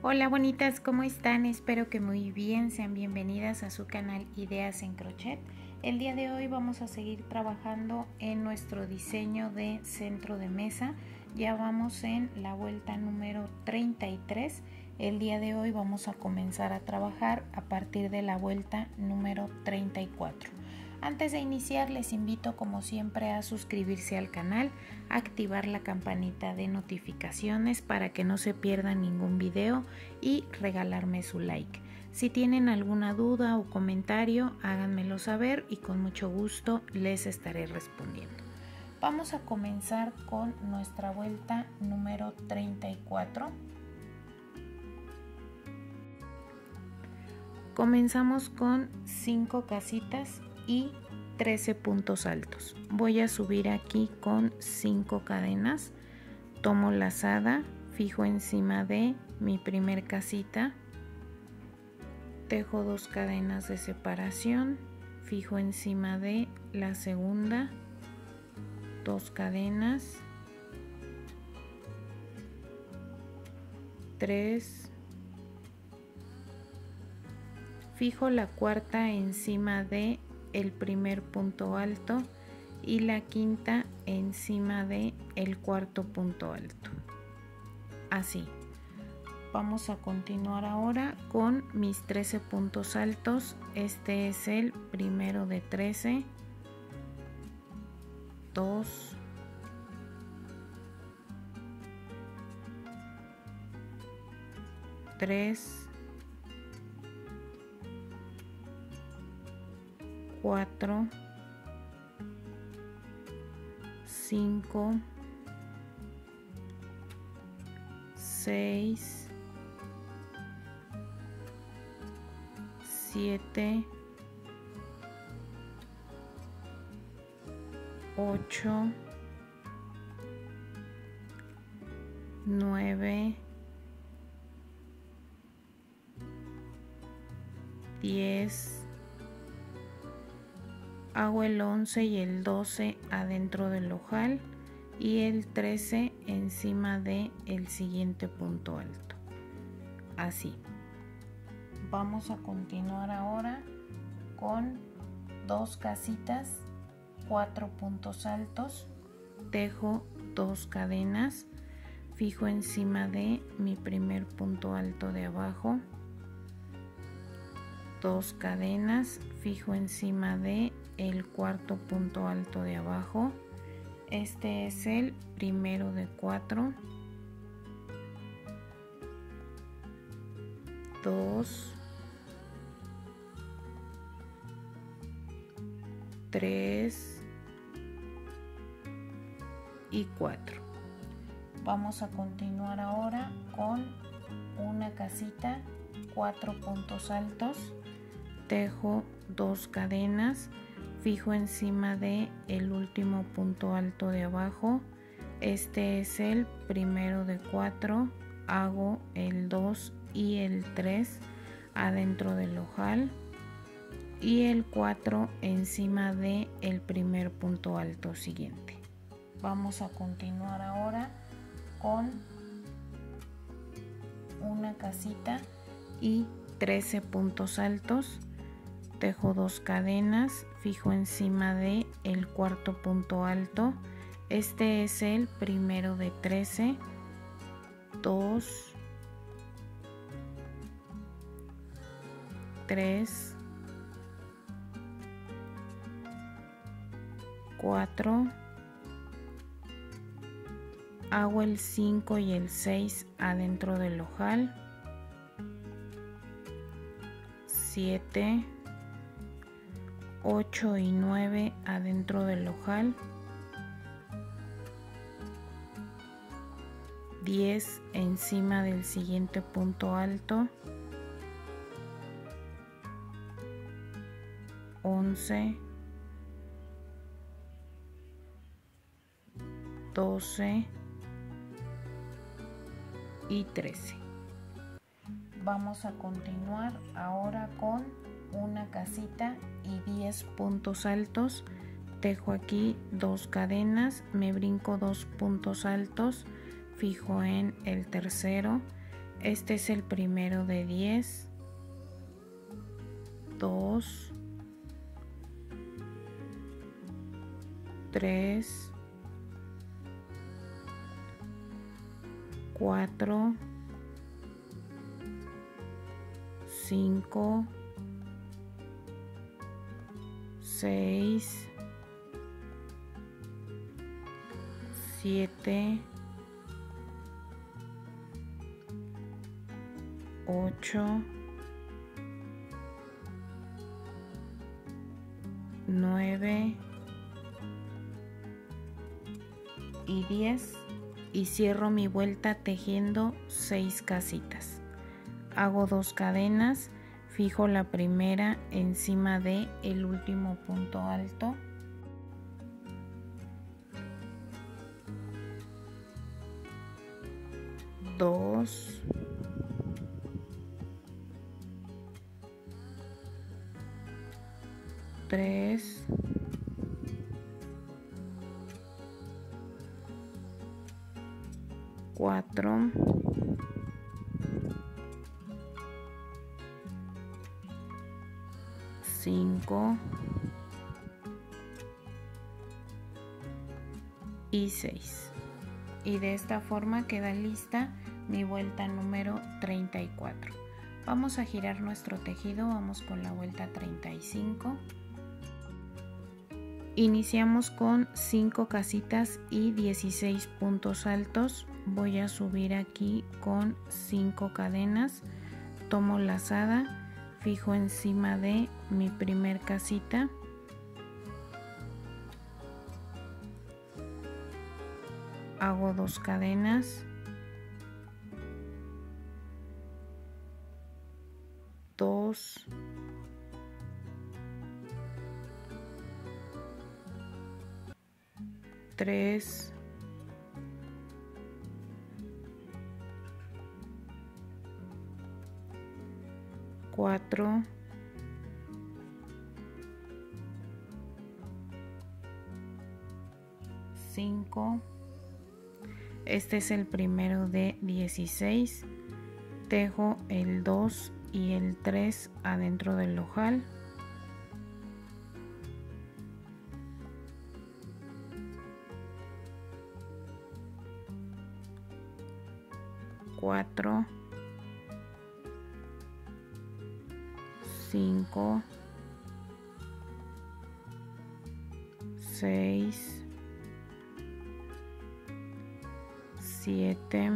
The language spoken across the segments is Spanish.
Hola bonitas, ¿cómo están? Espero que muy bien, sean bienvenidas a su canal Ideas en Crochet. El día de hoy vamos a seguir trabajando en nuestro diseño de centro de mesa. Ya vamos en la vuelta número 33. El día de hoy vamos a comenzar a trabajar a partir de la vuelta número 34. Antes de iniciar les invito como siempre a suscribirse al canal, activar la campanita de notificaciones para que no se pierda ningún video y regalarme su like. Si tienen alguna duda o comentario háganmelo saber y con mucho gusto les estaré respondiendo. Vamos a comenzar con nuestra vuelta número 34. Comenzamos con 5 casitas y 13 puntos altos. Voy a subir aquí con 5 cadenas, tomo lazada, fijo encima de mi primer casita, tejo 2 cadenas de separación, fijo encima de la segunda, 2 cadenas, 3, fijo la cuarta encima de el primer punto alto y la quinta encima de el cuarto punto alto. Así vamos a continuar ahora con mis 13 puntos altos. Este es el primero de 13, 2, 3, 4, 5, 6, 7, 8, 9, 10. Hago el 11 y el 12 adentro del ojal y el 13 encima de el siguiente punto alto. Así. Vamos a continuar ahora con 2 casitas, 4 puntos altos, tejo 2 cadenas, fijo encima de mi primer punto alto de abajo, 2 cadenas, fijo encima de el cuarto punto alto de abajo. Este es el primero de 4, 2, 3 y 4. Vamos a continuar ahora con una casita, 4 puntos altos, tejo 2 cadenas, fijo encima de el último punto alto de abajo. Este es el primero de 4, hago el 2 y el 3 adentro del ojal y el 4 encima de el primer punto alto siguiente. Vamos a continuar ahora con una casita y 13 puntos altos, tejo 2 cadenas, fijo encima de el cuarto punto alto. Este es el primero de 13, 2, 3, 4, hago el 5 y el 6 adentro del ojal, 7, 8 y 9 adentro del ojal, 10 encima del siguiente punto alto, 11, 12 y 13. Vamos a continuar ahora con una casita y 10 puntos altos, tejo aquí 2 cadenas, me brinco 2 puntos altos, fijo en el tercero Este es el primero de 10, 2, 3, 4, 5, 6, 7, 8, 9 y 10 y cierro mi vuelta tejiendo 6 casitas. Hago 2 cadenas, fijo la primera encima de el último punto alto. Dos, 3, 4, 5 y 6. Y de esta forma queda lista mi vuelta número 34. Vamos a girar nuestro tejido, vamos con la vuelta 35. Iniciamos con 5 casitas y 16 puntos altos. Voy a subir aquí con 5 cadenas, tomo lazada, fijo encima de mi primer casita, hago 2 cadenas, 2, 3, 4, 5, este es el primero de 16, tejo el 2 y el 3 adentro del ojal. Cuatro, cinco, seis, siete,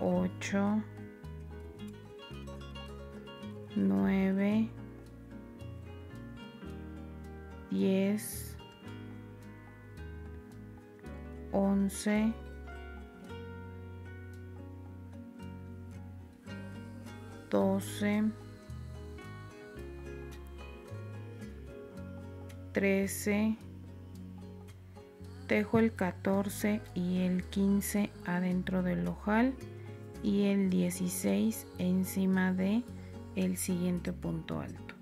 ocho, nueve, 10, 11, 12, 13, tejo el 14 y el 15 adentro del ojal y el 16 encima de el siguiente punto alto.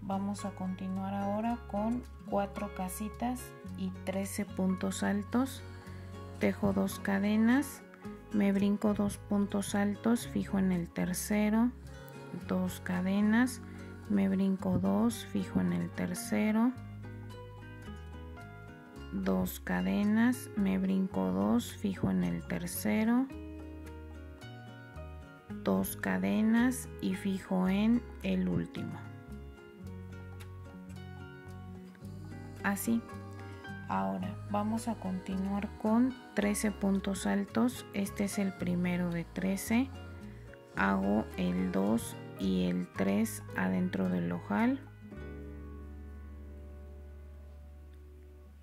Vamos a continuar ahora con 4 casitas y 13 puntos altos, tejo 2 cadenas. Me brinco 2 puntos altos, fijo en el tercero, 2 cadenas, me brinco 2, fijo en el tercero, 2 cadenas, me brinco 2, fijo en el tercero, 2 cadenas y fijo en el último. Así. Ahora vamos a continuar con 13 puntos altos. Este es el primero de 13, hago el 2 y el 3 adentro del ojal,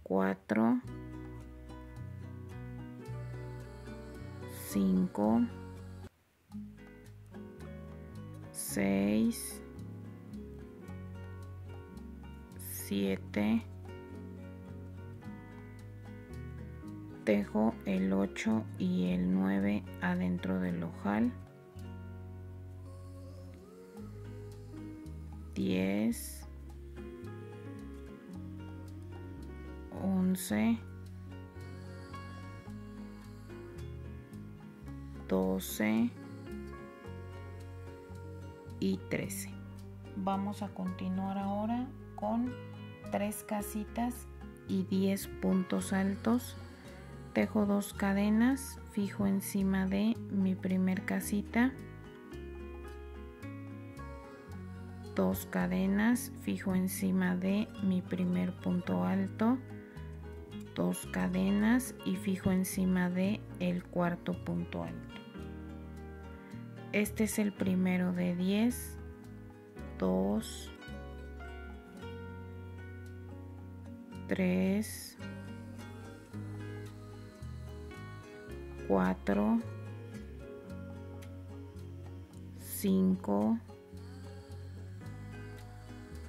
4, 5, 6, 7, tejo el 8 y el 9 adentro del ojal, 10, 11, 12 y 13. Vamos a continuar ahora con 3 casitas y 10 puntos altos. Tejo 2 cadenas, fijo encima de mi primer casita, 2 cadenas, fijo encima de mi primer punto alto, 2 cadenas y fijo encima de el cuarto punto alto. Este es el primero de 10, 2, 3, 4, 5,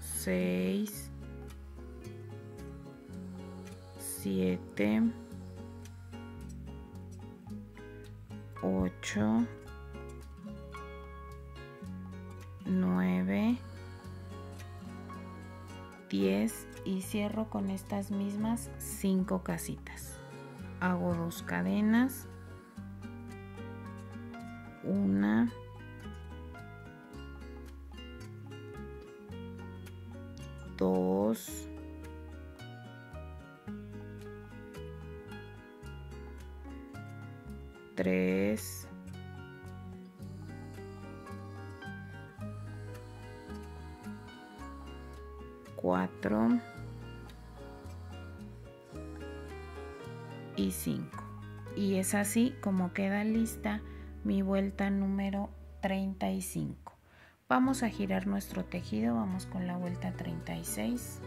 6, 7, 8, 9, 10 y cierro con estas mismas 5 casitas. Hago 2 cadenas, 1, 2, 3, 4 y 5. Y es así como queda lista mi vuelta número 35. Vamos a girar nuestro tejido, vamos con la vuelta 36.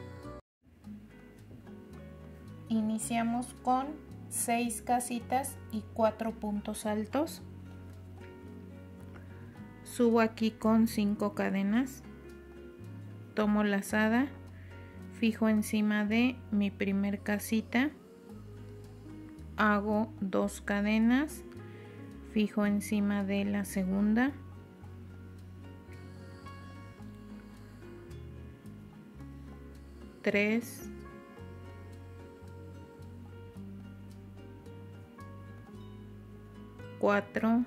Iniciamos con 6 casitas y 4 puntos altos. Subo aquí con 5 cadenas, tomo lazada, fijo encima de mi primer casita, hago 2 cadenas, fijo encima de la segunda, tres, 4,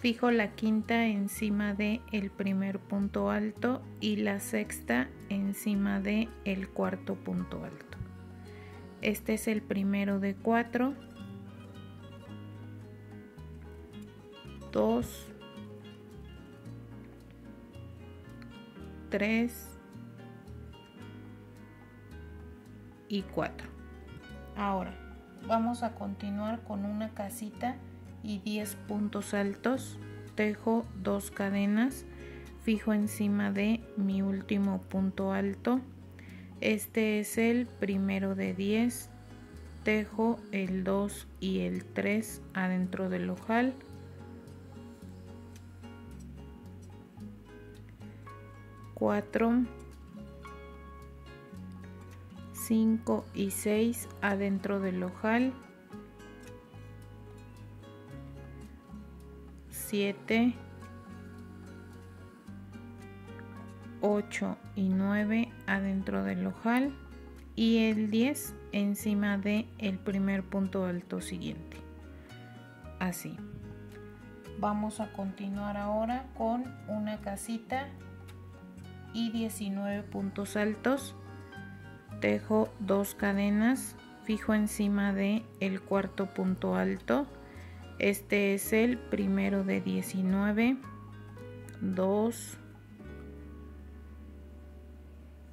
fijo la quinta encima de el primer punto alto y la sexta encima de el cuarto punto alto. Este es el primero de 4, 2, 3 y 4. Ahora vamos a continuar con una casita y 10 puntos altos. Tejo 2 cadenas, fijo encima de mi último punto alto. Este es el primero de 10. Tejo el 2 y el 3 adentro del ojal. Cuatro, 5 y 6 adentro del ojal, 7, 8 y 9 adentro del ojal y el 10 encima de el primer punto alto siguiente. Así. Vamos a continuar ahora con una casita y 19 puntos altos. Tejo 2 cadenas, fijo encima de el cuarto punto alto. Este es el primero de 19, 2,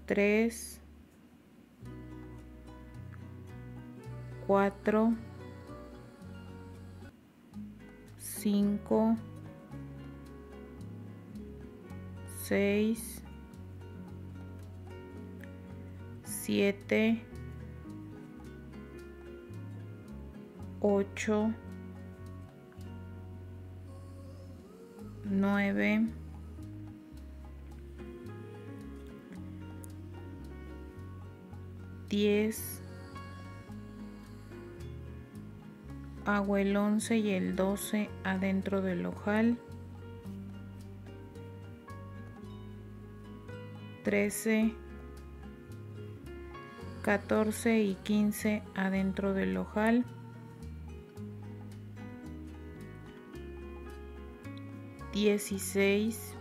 3, 4, 5, 6, 7, 8, 9, 10, hago el 11 y el 12 adentro del ojal, 13, 14 y 15 adentro del ojal, 16,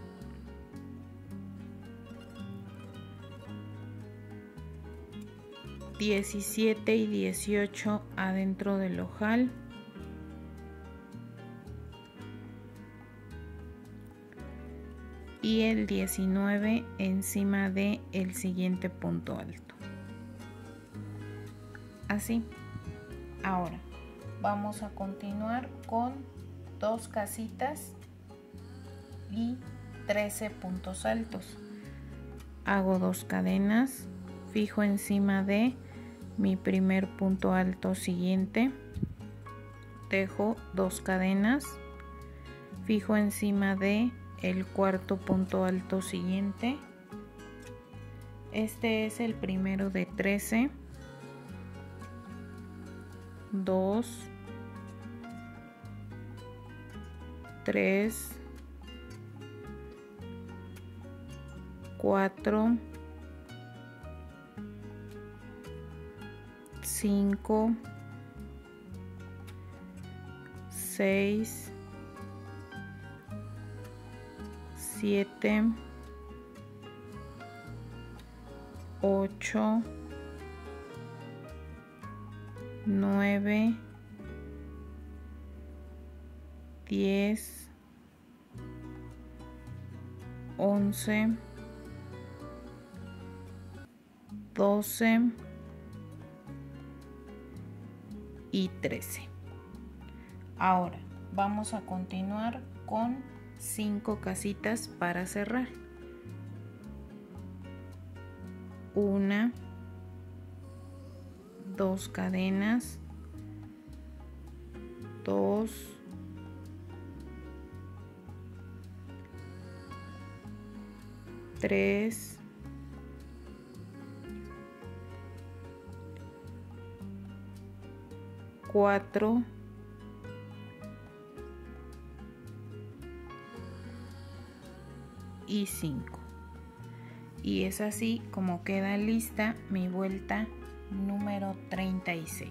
17 y 18 adentro del ojal, y el 19 encima de el siguiente punto alto. Así. Ahora vamos a continuar con dos casitas y 13 puntos altos. Hago dos cadenas, fijo encima de mi primer punto alto siguiente, tejo dos cadenas, fijo encima de el cuarto punto alto siguiente. Este es el primero de 13, 2, 3, 4, 5, 6, 7, 8, 9, 10, 11, 12 y 13. Ahora vamos a continuar con 5 casitas para cerrar. 1, 2 cadenas, 2, 3, 4, 5. Y es así como queda lista mi vuelta número 36.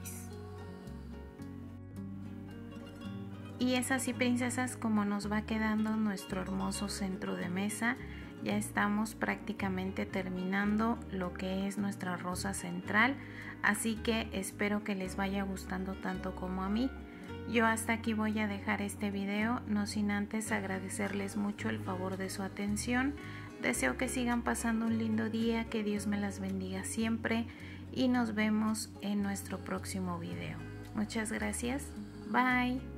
Y es así, princesas, como nos va quedando nuestro hermoso centro de mesa. Ya estamos prácticamente terminando lo que es nuestra rosa central, así que espero que les vaya gustando tanto como a mí. Yo hasta aquí voy a dejar este video, no sin antes agradecerles mucho el favor de su atención. Deseo que sigan pasando un lindo día, que Dios me las bendiga siempre y nos vemos en nuestro próximo video. Muchas gracias, bye.